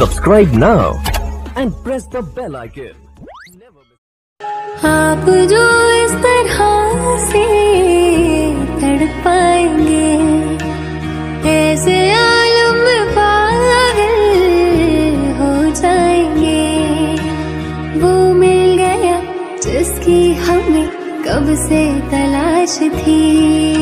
Subscribe now and press the bell icon. आप जो इस तरह से तड़पाएंगे, ऐसे आलम में पागल हो जाएंगे। वो मिल गया जिसकी हमें कब से तलाश थी।